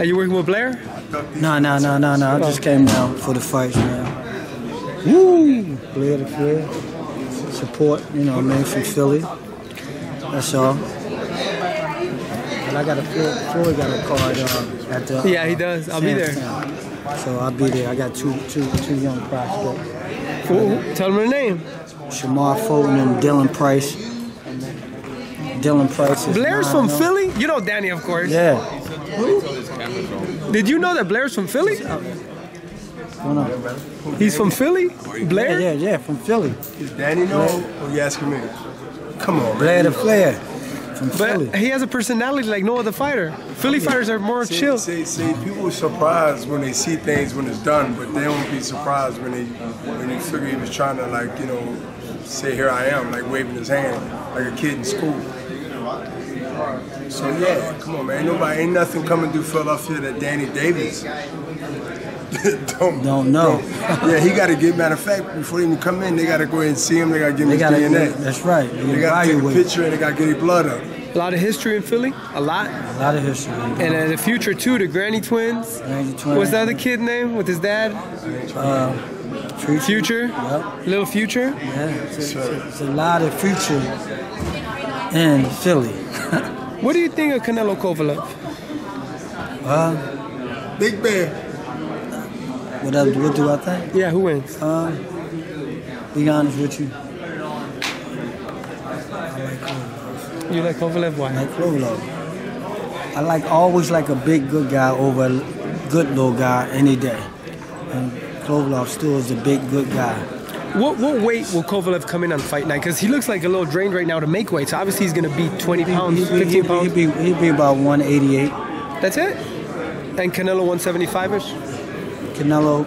Are you working with Blair? No. I just came down for the fights, man. Woo! Blair to Philly. Support, you know what I mean, from Philly. That's all. And I got a Floyd got a card at the yeah, he does. I'll be there. So I'll be there. I got two young prospects. Cool. Tell them their name. Shemar Fulton and Dylan Price. Dylan Price is Blair's from Philly? You know Danny, of course. Yeah. Who? Did you know that Blair's from Philly? He's from Philly? Blair? Yeah, from Philly. Does Danny know? Or you asking me? Come on, Blair the Flair. From Philly. But he has a personality like no other fighter. Philly fighters are more chill. See, people are surprised when they see things when it's done, but they don't be surprised when they figure he was trying to, like, you know, say here I am, like waving his hand like a kid in school. So yeah, come on, man. Ain't nothing coming through Philadelphia that Danny Davis don't know. Yeah, he got to get. Matter of fact, before they even come in, they got to go ahead and see him. They got to give him his DNA. That's right. They got to take a picture and they got to get his blood up. A lot of history in Philly. A lot of history. And in the future too, the Granny Twins. What's the other kid name with his dad? Future. Yep. Little Future. Yeah. It's a lot of future in Philly. What do you think of Canelo Kovalev? Big Bear. What do I think? Yeah, who wins? Be honest with you. I like Kovalev. You like Kovalev? Why? I like Kovalev. I always like a big good guy over a good little guy any day. And Kovalev still is a big good guy. What weight will Kovalev come in on fight night? Because he looks like a little drained right now to make weight. So obviously he's going to be 20 pounds, 15 pounds. He'd be about 188. That's it? And Canelo 175-ish? Canelo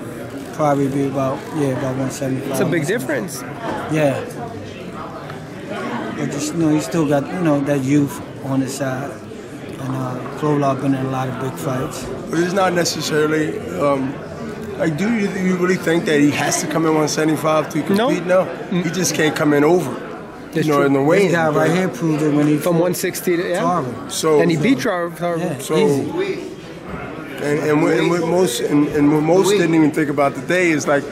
probably be about 175. It's a big difference. Yeah. But just, you know, he still got, you know, that youth on his side. And Kovalev been in a lot of big fights. But it's not necessarily... Like, do you really think that he has to come in 175 to compete? No. He just can't come in over. That's true. In the way. This guy right here proved it when he from 160 to Tarver. So, and he beat Tarver. Yeah, so, and what most didn't even think about today is, like,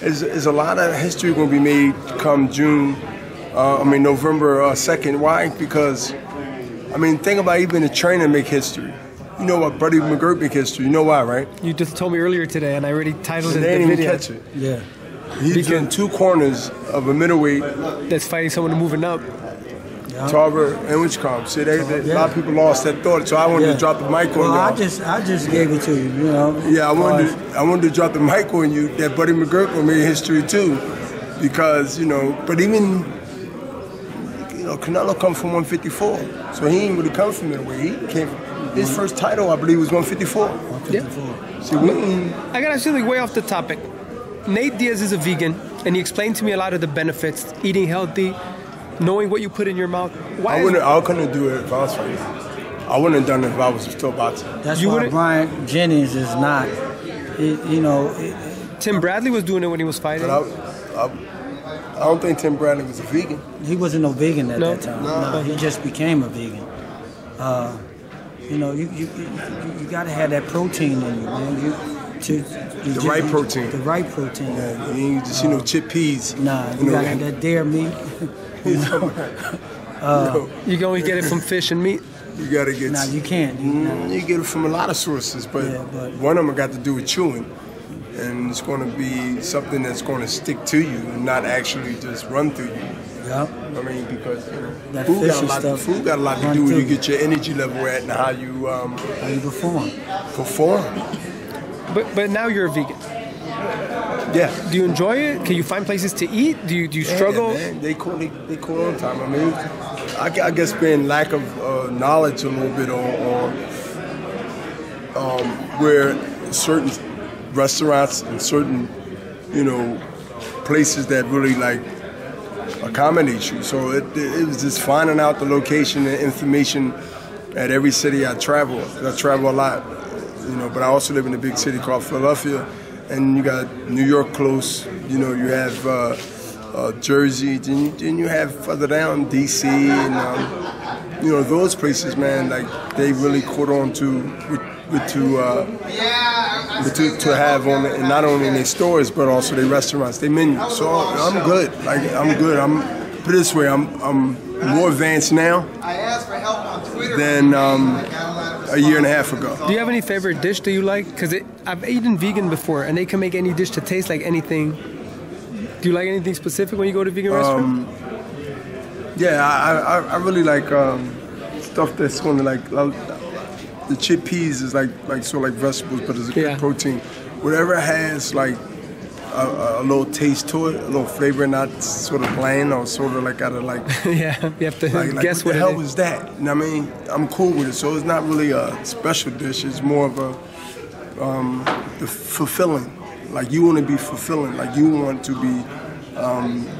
is a lot of history going to be made come November 2nd. Why? Because, I mean, think about even a trainer make history. You know what, Buddy McGirt make history. You know why, right? You just told me earlier today, and I already titled it. They didn't even catch it. Yeah, he's in two corners of a middleweight that's fighting someone moving up. Yeah. Tarver and which comes. See, a lot of people lost that thought. So I wanted to drop the mic on you. Well, I just gave it to you. You know. Yeah, I wanted to drop the mic on you that Buddy McGirt will make history too, because you know. But even. Canelo come from 154, so he ain't really come from middleweight. He came from, his first title, I believe, was 154. Yeah. So I got actually way off the topic. Nate Diaz is a vegan, and he explained to me a lot of the benefits: eating healthy, knowing what you put in your mouth. I couldn't do it if I was fighting. I wouldn't have done it if I was still boxing. That's why Brian Jennings is not. Tim Bradley was doing it when he was fighting. I don't think Tim Bradley was a vegan. He wasn't no vegan at that time. No, he just became a vegan. You know, you got to have that protein in you, man. The right protein. Yeah, you ain't just, chip peas. Nah, you got to have that dairy meat. You can only get it from fish and meat. You got to get... Nah, you can't. You get it from a lot of sources, but one of them got to do with chewing. And it's going to be something that's going to stick to you and not actually just run through you. Yeah. I mean, because food got a lot to do with you get your energy level at and how you perform. But now you're a vegan. Yeah. Do you enjoy it? Can you find places to eat? Do you struggle? Yeah, man. They call on time. I mean, I guess being lack of knowledge a little bit on where certain restaurants and certain, places that really like accommodate you. So it was just finding out the location and information at every city I travel. I travel a lot, but I also live in a big city called Philadelphia, and you got New York close. You have Jersey, then you have further down DC, and those places, man. Like they really caught on to. to have on it, and not only in their stores but also their restaurants, their menus. So I'm good. Like I'm good. I'm put it this way. I'm more advanced now than a year and a half ago. Do you have any favorite dish that you like? Because I've eaten vegan before, and they can make any dish to taste like anything. Do you like anything specific when you go to vegan restaurant? Yeah, I really like stuff that's going to the chickpeas is like vegetables, but it's a good protein. Whatever has like a little taste to it, a little flavor, not sort of bland or sort of like out of like. You have to guess what the hell was that. And I mean, I'm cool with it, so it's not really a special dish. It's more of a fulfilling. Like you want to be fulfilling. Like you want to be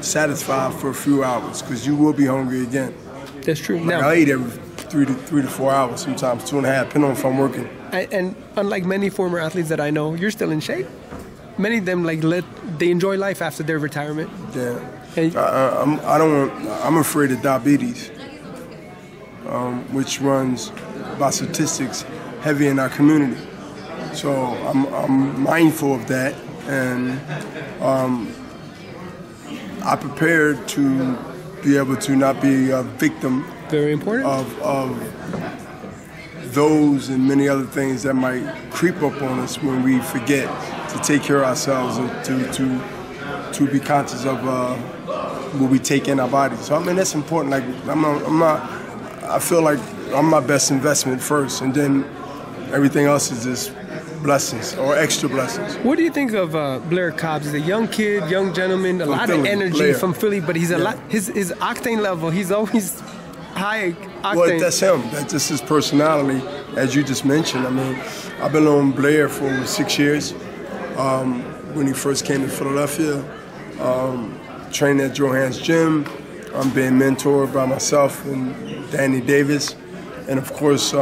satisfied for a few hours, because you will be hungry again. That's true. Like now I eat every 3 to 4 hours, sometimes 2.5, depending on if I'm working. And unlike many former athletes that I know, you're still in shape. Many of them they enjoy life after their retirement. Yeah, and I'm afraid of diabetes, which runs by statistics heavy in our community. So I'm mindful of that, and I prepared to be able to not be a victim. Very important. Of those and many other things that might creep up on us when we forget to take care of ourselves and to be conscious of what we take in our bodies. So I mean that's important. Like I feel like I'm my best investment first, and then everything else is just blessings or extra blessings. What do you think of Blair Cobbs? He's a young kid, young gentleman, a lot of energy from Philly, but he's a lot. His octane level, he's always high octane. Well, that's him. That's just his personality, as you just mentioned. I mean, I've been on Blair for over 6 years. When he first came to Philadelphia, trained at Johannes Gym. I'm being mentored by myself and Danny Davis, and of course,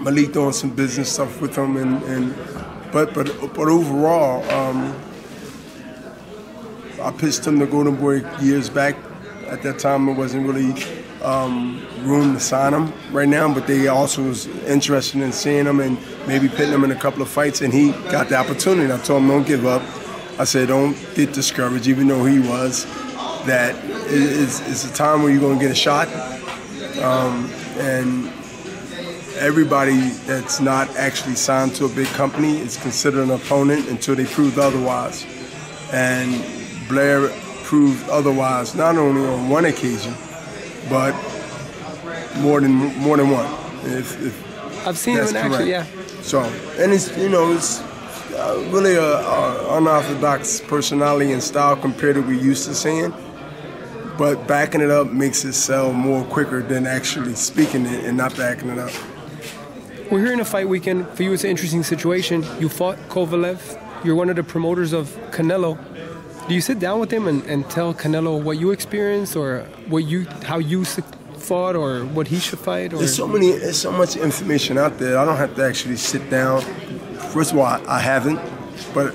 Malik doing some business stuff with him. But overall, I pitched him the Golden Boy years back. At that time, it wasn't really room to sign him right now, but they also was interested in seeing him and maybe putting him in a couple of fights, and he got the opportunity. I told him, don't give up. I said, don't get discouraged, even though he was. That it's a time where you're going to get a shot, and everybody that's not actually signed to a big company is considered an opponent until they prove otherwise. And Blair proved otherwise, not only on one occasion, but more than one. If I've seen him in action, yeah. So, and it's it's really a unorthodox personality and style compared to what we're used to seeing. But backing it up makes it sell more quicker than actually speaking it and not backing it up. We're here in a fight weekend. For you, it's an interesting situation. You fought Kovalev. You're one of the promoters of Canelo. Do you sit down with him and tell Canelo what you experienced, or how you fought, or what he should fight? Or? There's so much information out there. I don't have to actually sit down. First of all, I haven't. But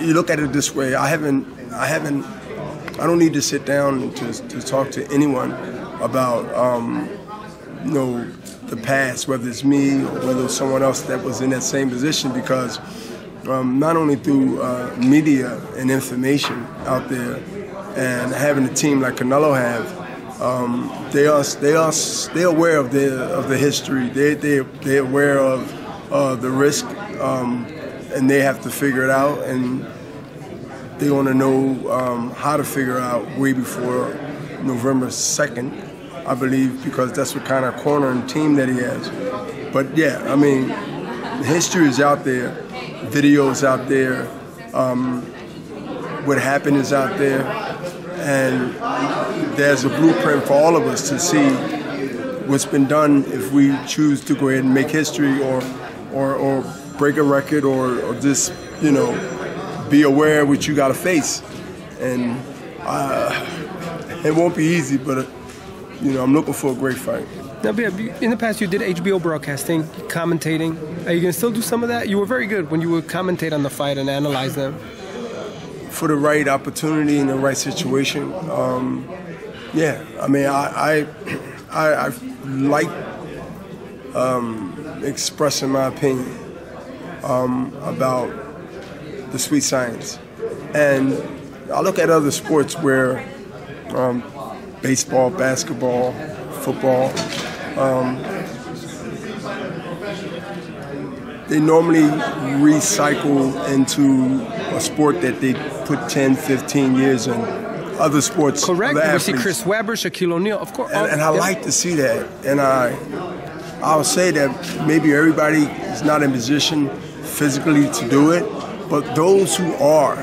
you look at it this way: I don't need to sit down to talk to anyone about the past, whether it's me or whether it's someone else that was in that same position, because. Not only through media and information out there, and having a team like Canelo have, they're aware of the history. They're aware of the risk, and they have to figure it out, and they want to know how to figure out way before November 2nd, I believe, because that's what kind of cornering team that he has. But yeah, I mean, history is out there. Videos out there, what happened is out there, and there's a blueprint for all of us to see what's been done if we choose to go ahead and make history or break a record or just be aware of what you got to face, and it won't be easy, but I'm looking for a great fight. Now, in the past, you did HBO broadcasting, commentating. Are you going to still do some of that? You were very good when you would commentate on the fight and analyze them. For the right opportunity and the right situation, I mean, I like expressing my opinion about the sweet science. And I look at other sports where baseball, basketball, football, they normally recycle into a sport that they put 10, 15 years in. Other sports. Correct. You see Chris Webber, Shaquille O'Neal, of course. And I like to see that. And I'll say that maybe everybody is not in position physically to do it, but those who are,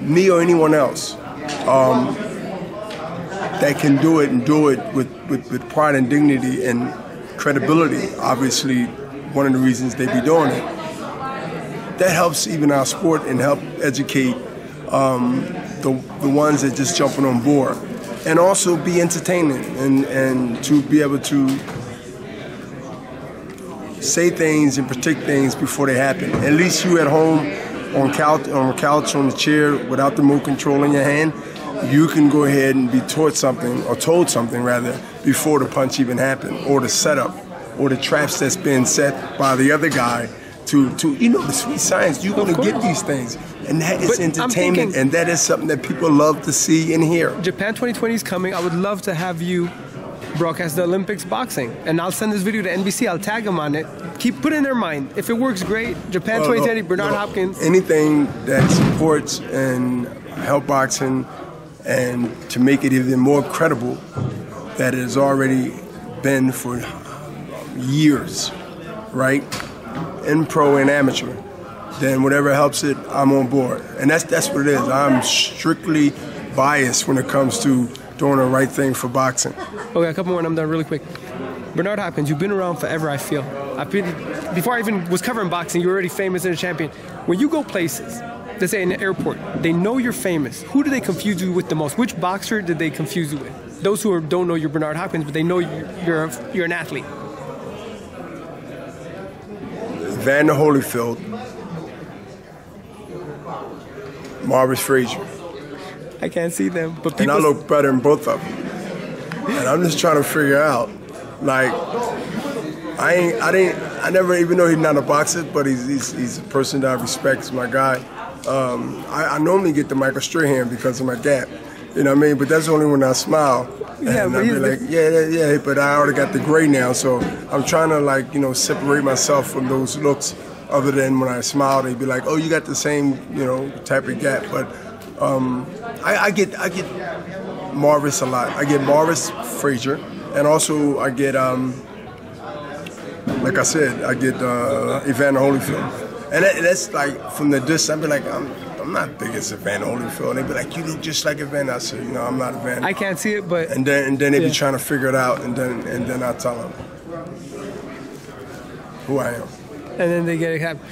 me or anyone else, that can do it and do it with pride and dignity and credibility, obviously one of the reasons they be doing it. That helps even our sport and help educate the ones that just jumping on board, and also be entertaining and to be able to say things and predict things before they happen. At least you at home on a couch on a chair without the remote control in your hand, you can go ahead and be told something before the punch even happened, or the setup, or the traps that's been set by the other guy. To you know, the sweet science, you're going to get these things. And that is entertainment, and that is something that people love to see and hear. Japan 2020 is coming. I would love to have you broadcast the Olympics boxing. And I'll send this video to NBC. I'll tag them on it. Keep put in their mind. If it works, great. Japan 2020, Bernard Hopkins. Anything that supports and help boxing and to make it even more credible that it has already been for years, right? In pro and amateur, then whatever helps it, I'm on board. And that's what it is. I'm strictly biased when it comes to doing the right thing for boxing. Okay, a couple more and I'm done really quick. Bernard Hopkins, you've been around forever, I feel. Before I even was covering boxing, you were already famous and a champion. When you go places, let's say in an airport, they know you're famous. Who do they confuse you with the most? Which boxer did they confuse you with? Those who don't know you're Bernard Hopkins, but they know you're an athlete. Evander Holyfield, Marvis Frazier. I can't see them, but people. And I look better in both of them. And I'm just trying to figure out, like, I never even know he's not a boxer, but he's a person that I respect. He's my guy. I normally get the Michael Strahan because of my gap. You know what I mean? But that's only when I smile. Yeah, and I'll be like, yeah, but I already got the gray now, so I'm trying to, like, you know, separate myself from those looks other than when I smile, they'd be like, oh, you got the same, you know, type of gap. But I get Marvis a lot. I get Marvis Frazier, and also I get, like I said, I get Evander Holyfield. And that's, like, from the distance, I'd be like, I'm not big as Evander Holyfield. They be like, you look just like Evander. I said, you know, I'm not Evander. I can't see it, but... And then they be trying to figure it out, and then I tell them who I am. And then they get it happen.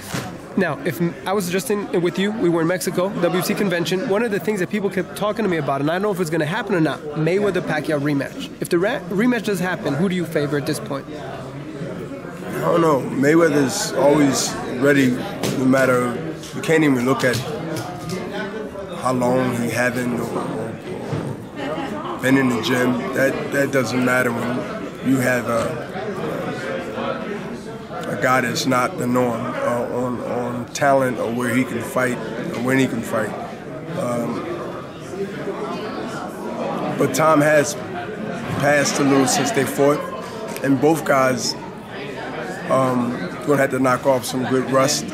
Now, if I was just with you, we were in Mexico, WBC convention, one of the things that people kept talking to me about, and I don't know if it's going to happen or not, Mayweather-Pacquiao rematch. If the rematch does happen, who do you favor at this point? I don't know. Mayweather's always ready, no matter... You can't even look at how long he hasn't or been in the gym. That doesn't matter when you have a guy that's not the norm on talent or where he can fight or when he can fight. But time has passed a little since they fought, and both guys gonna have to knock off some good rust.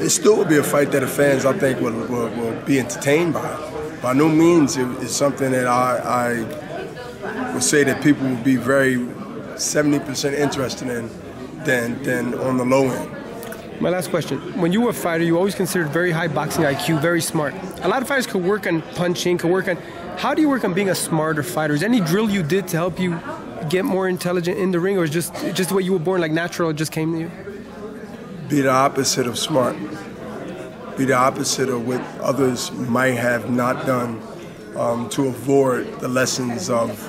It still will be a fight that the fans, I think, will be entertained by. By no means is something that I would say that people would be very 70% interested in than on the low end. My last question. When you were a fighter, you always considered very high boxing IQ, very smart. A lot of fighters could work on punching, could work on... How do you work on being a smarter fighter? Is there any drill you did to help you get more intelligent in the ring, or is just the way you were born, like natural, it just came to you? Be the opposite of smart. Be the opposite of what others might have not done to avoid the lessons of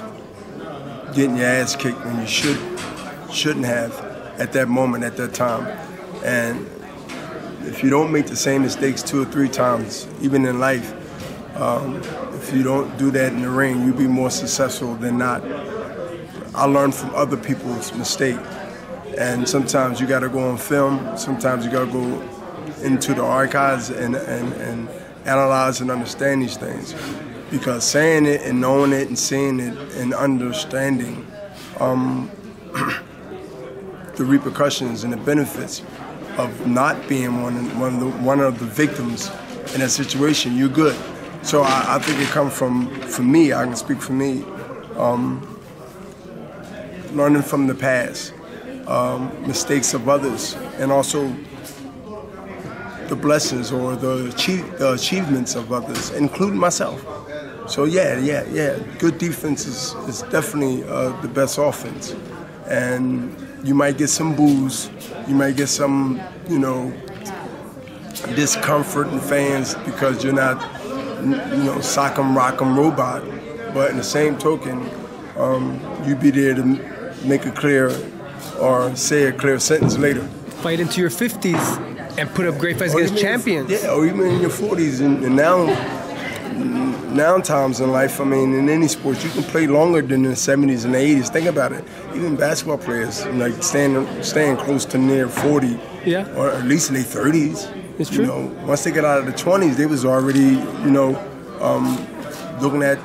getting your ass kicked when you shouldn't have at that moment, at that time. And if you don't make the same mistakes 2 or 3 times, even in life, if you don't do that in the ring, you'll be more successful than not. I learned from other people's mistakes. And sometimes you got to go on film, sometimes you got to go into the archives and analyze and understand these things. Because saying it and knowing it and seeing it and understanding the repercussions and the benefits of not being one of the victims in that situation, you're good. So I think it comes from, for me, I can speak for me, learning from the past, mistakes of others, and also the blessings or the achievements of others, including myself. So yeah, good defense is definitely the best offense. And you might get some boos, you might get some, you know, discomfort in fans because you're not, you know, sock 'em, rock 'em robot. But in the same token, you be there to make a clear or say a clear sentence later. Fight into your 50s. And put up great fights against champions. Yeah, or even in your 40s and now times in life. I mean, in any sport, you can play longer than the 70s and the 80s. Think about it. Even basketball players, like staying close to near 40, yeah, or at least in their 30s. It's true. You know, once they get out of the 20s, they was already, you know, looking at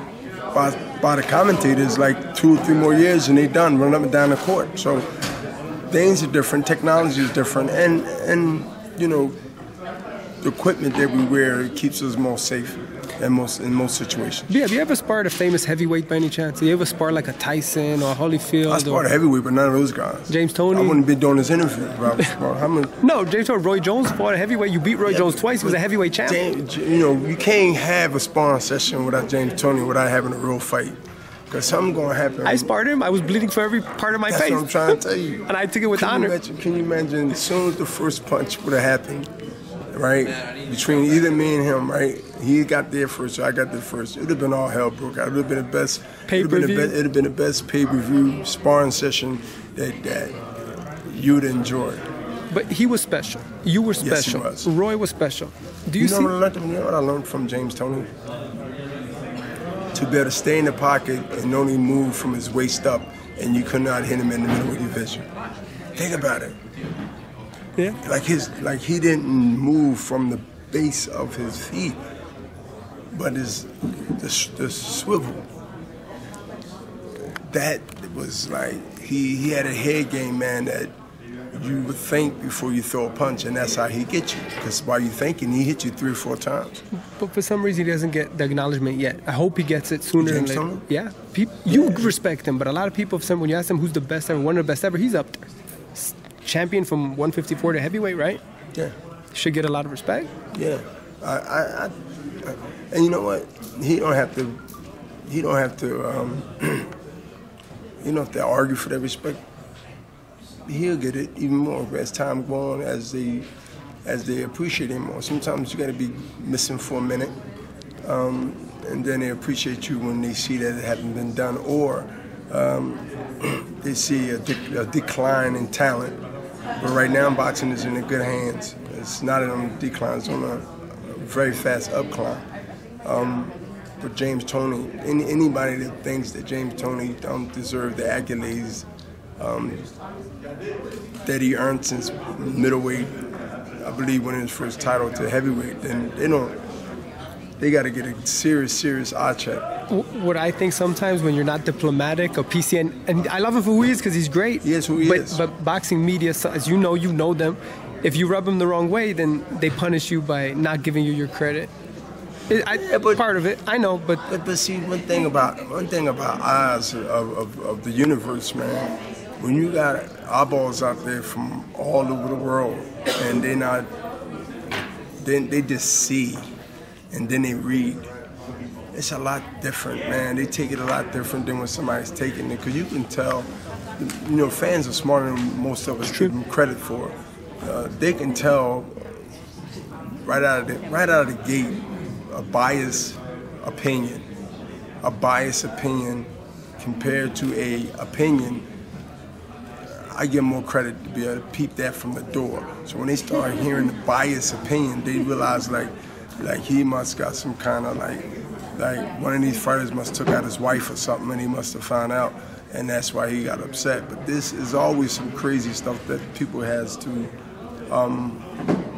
by the commentators like 2 or 3 more years, and they done running up and down the court. So things are different, technology is different, and you know, the equipment that we wear keeps us more safe in most situations. Yeah, have you ever sparred a famous heavyweight by any chance? Have you ever sparred like a Tyson or Holyfield? I sparred a heavyweight, but none of those guys. James Toney? I wouldn't be doing this interview if I was sparring. No, James Toney, Roy Jones fought a heavyweight. You beat Roy Jones twice. He was a heavyweight champion. You know, you can't have a sparring session without James Toney without having a real fight. Because something's going to happen. I sparred him. I was bleeding for every part of my face. That's what I'm trying to tell you. And I took it with honor. Can you imagine, as soon as the first punch would have happened, right, between either me and him, right, he got there first, I got there first, it would have been all hell broke out. It would have been the best pay-per-view. It would have been the best pay-per-view sparring session that you would enjoy. But he was special. You were special. Yes, he was. Roy was special. Do you see? You know what I learned from James Toney? To be able to stay in the pocket and only move from his waist up, and you could not hit him in the middleweight division. Think about it. Yeah. Like he didn't move from the base of his feet, but the swivel. That was like he had a head game, man. That you would think before you throw a punch, and that's how he gets you. Because while you're thinking, he hit you 3 or 4 times. But for some reason, he doesn't get the acknowledgement yet. I hope he gets it sooner than later. Toney? Yeah. You respect him, but a lot of people, when you ask them who's the best ever, one of the best ever, he's up there. Champion from 154 to heavyweight, right? Yeah. Should get a lot of respect. Yeah. And you know what? He don't have to argue for that respect. He'll get it even more as time goes on, as they appreciate him more. Sometimes you got to be missing for a minute, and then they appreciate you when they see that it hasn't been done, or they see a decline in talent. But right now, boxing is in good hands. It's not on decline; it's on a very fast upcline. But James Toney, anybody that thinks that James Toney don't deserve the accolades that he earned since middleweight, I believe, winning his first title, to heavyweight, then they got to get a serious eye check. What I think sometimes when you're not diplomatic or PC, and I love him for who he is because he's great. He is who he is. But boxing media, as you know them. If you rub them the wrong way, then they punish you by not giving you your credit. Part of it, I know, but see, one thing about eyes of the universe, man. When you got eyeballs out there from all over the world, and they're not, then they just see, and then they read. It's a lot different, man. They take it a lot different than when somebody's taking it, because you can tell. You know, fans are smarter than most of us give them credit for. They can tell right out of the gate a biased opinion compared to a opinion. I give more credit to be able to peep that from the door. So when they start hearing the biased opinion, they realize like he must got some kind of like one of these fighters must took out his wife or something, and he must have found out. and that's why he got upset. But this is always some crazy stuff that people has to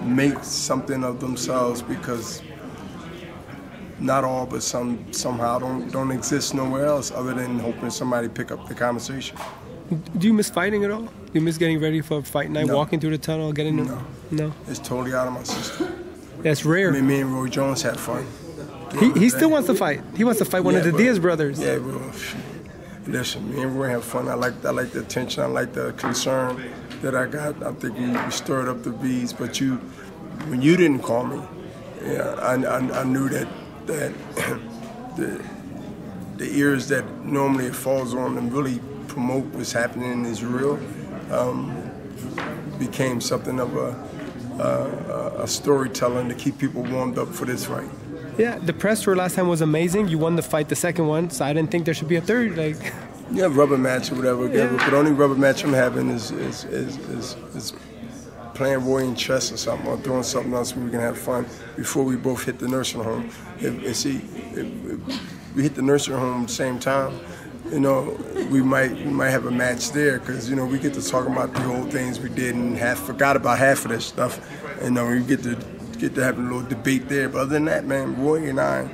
make something of themselves, because not all, but some somehow don't exist nowhere else other than hoping somebody pick up the conversation. Do you miss fighting at all? Do you miss getting ready for fight night, walking through the tunnel, getting in? No. It's totally out of my system. That's rare. Me and Roy Jones had fun. He still wants to fight. He wants to fight one of the Diaz brothers. Yeah, bro. Listen, me and Roy have fun. I like the attention. I like the concern that I got. I think you stirred up the bees. But when you didn't call me, I knew that the ears that normally it falls on and really promote what's happening in Israel became something of a storytelling to keep people warmed up for this fight. Yeah, the press tour last time was amazing. You won the fight, the second one, so I didn't think there should be a third. Like, yeah, rubber match or whatever. Yeah. But the only rubber match I'm having is playing Roy in chess or something, or doing something else where we can have fun before we both hit the nursing home. If we hit the nursing home at the same time, we might have a match there, because we get to talk about the old things we did and forgot about half of that stuff, and we get to have a little debate there. But other than that, man, Roy and I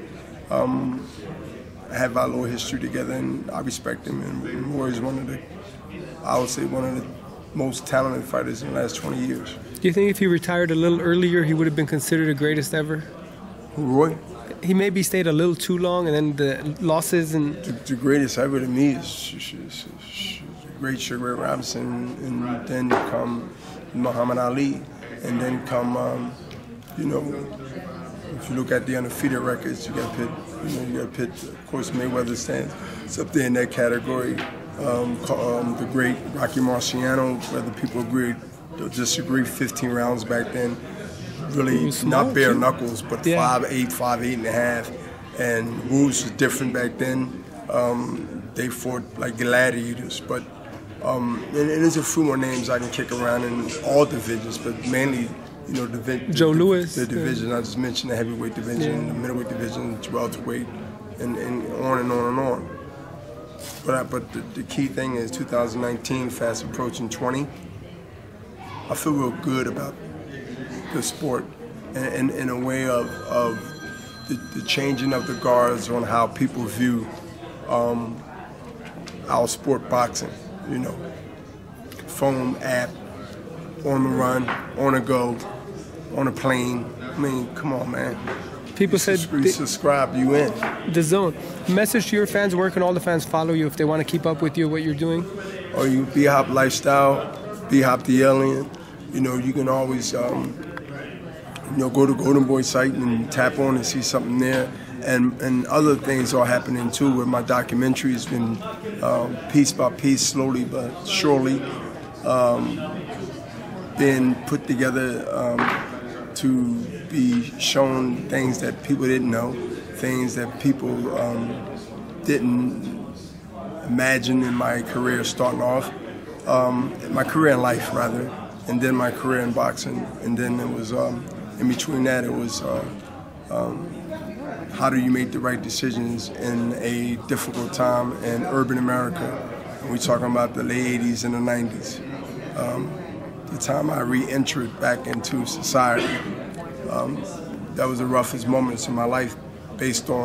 have our little history together, and I respect him. And Roy is one of the most talented fighters in the last 20 years. Do you think if he retired a little earlier, he would have been considered the greatest ever? Roy? He maybe stayed a little too long, and then the losses and... The greatest ever to me is the great Sugar Ray Robinson, and then come Muhammad Ali, and then come, if you look at the undefeated records, you got Pitt, of course Mayweather stands. It's up there in that category. The great Rocky Marciano, whether people agree or disagree, 15 rounds back then. Really not bare knuckles, but 5'8", 5'8.5", and rules was different back then. They fought like gladiators, but and there's a few more names I can kick around in all divisions, but mainly Joe Lewis, the division I just mentioned, the heavyweight division, the middleweight division, the welterweight, and on and on and on. But the key thing is 2019, fast approaching 20. I feel real good about the sport, and in a way of the changing of the guards on how people view our sport, boxing. Phone app, on the run, on the go, on a plane. I mean, come on, man. People said subscribe, you in the zone. Message to your fans. Where can all the fans follow you if they want to keep up with you, what you're doing? Or you B-Hop Lifestyle, B-Hop the Alien. You can always. Go to Golden Boy site and tap on and see something there. And other things are happening too, where my documentary has been piece by piece, slowly but surely, been put together to be shown things that people didn't know, things that people didn't imagine in my career starting off, my career in life rather, and then my career in boxing, and then it was... in between that, it was how do you make the right decisions in a difficult time in urban America? And we're talking about the late 80s and the 90s. The time I re-entered back into society, that was the roughest moments in my life based on